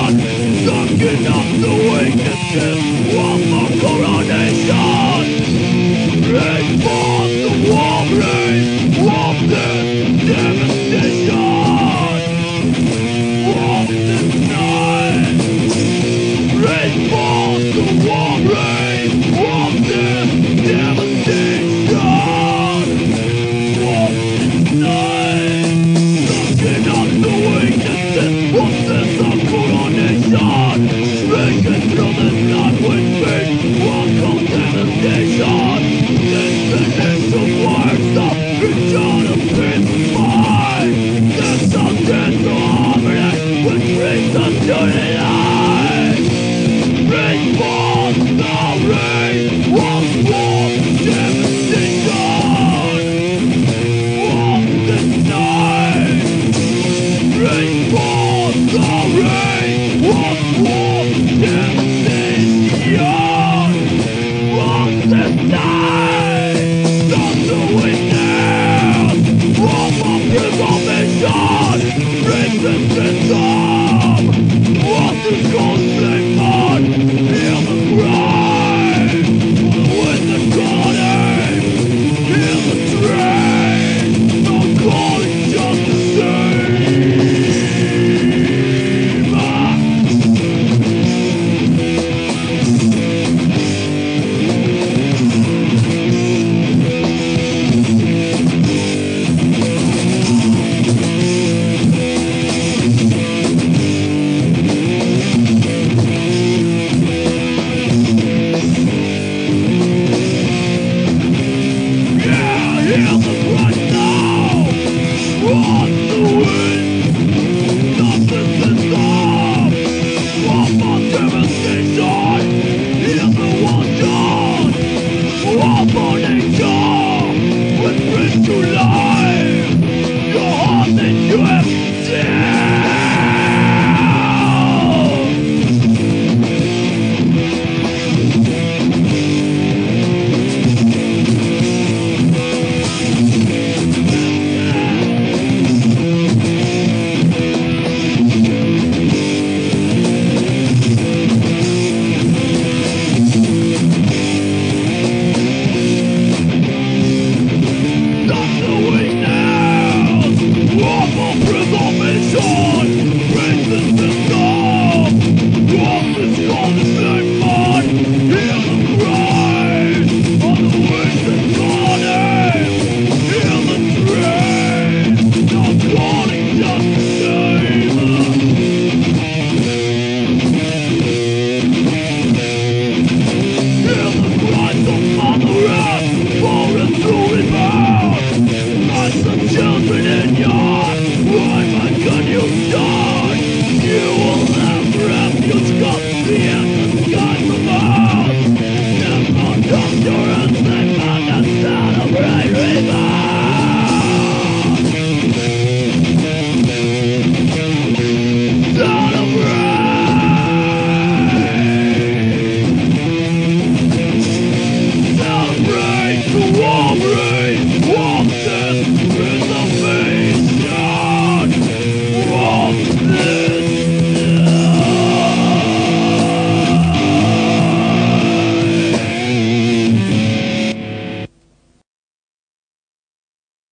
God, sucking up the weaknesses of the coronation. Bring forth the warriors of this devastation, of this night. Bring forth the warriors of this devastation, of this night. Sucking up the weaknesses of this coronation. Breaking through the night with faith, welcome devastation. Celebrate the war break.